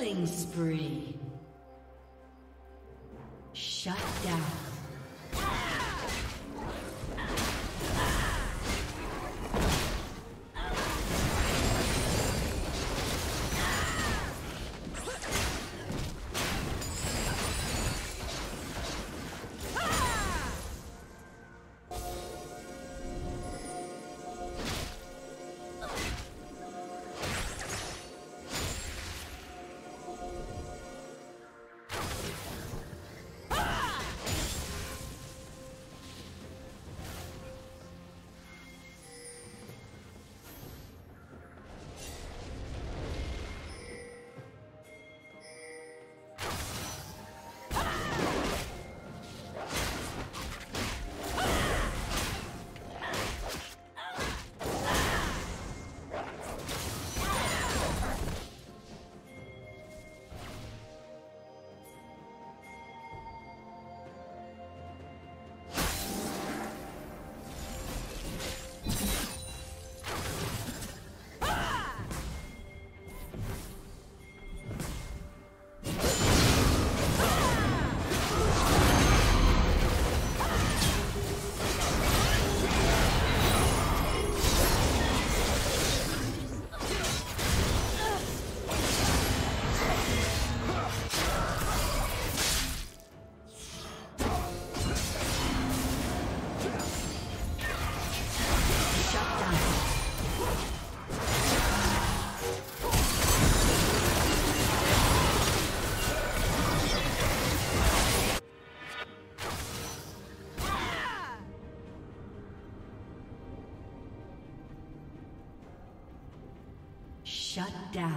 Killing spree. Shut down. Shut down.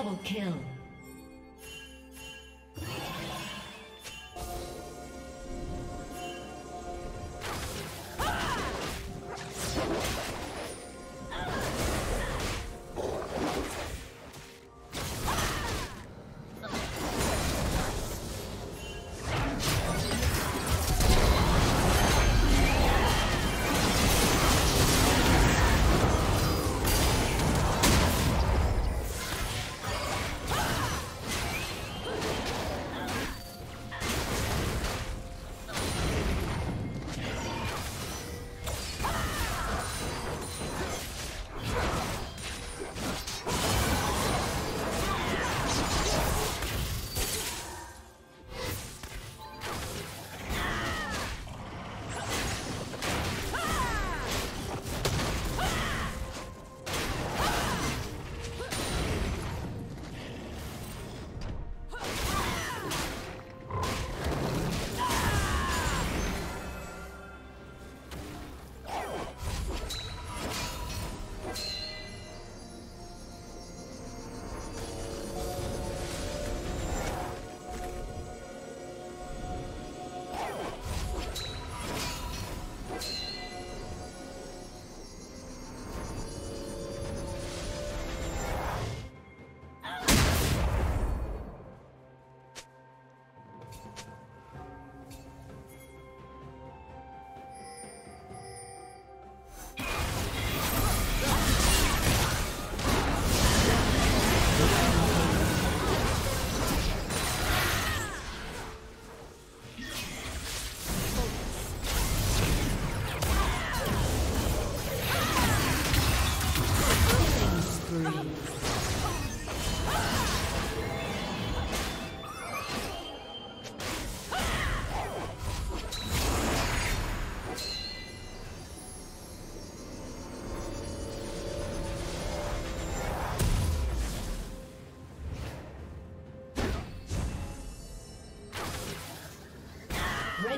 Double kill. Ah!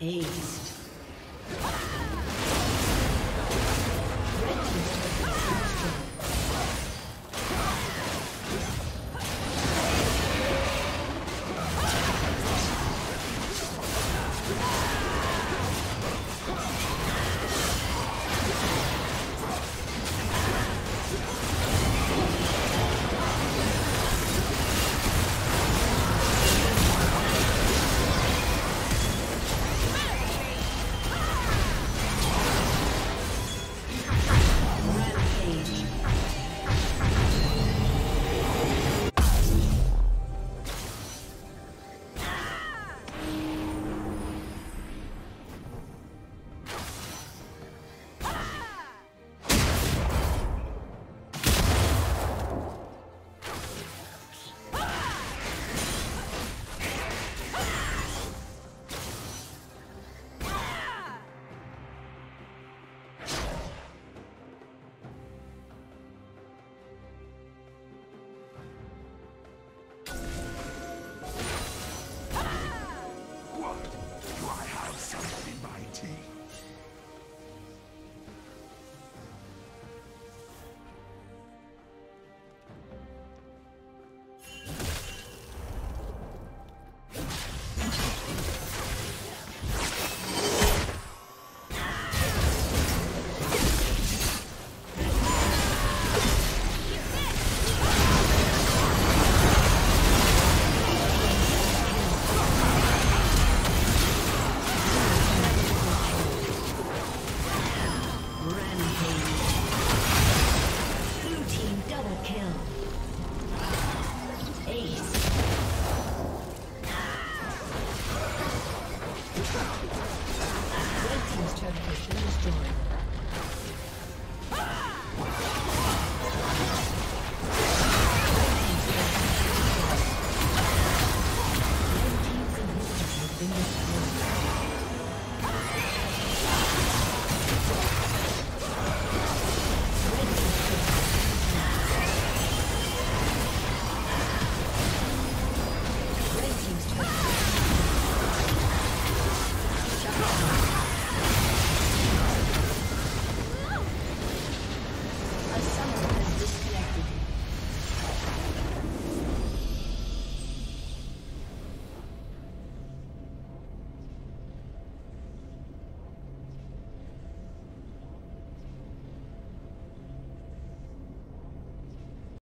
Aced. guarantee.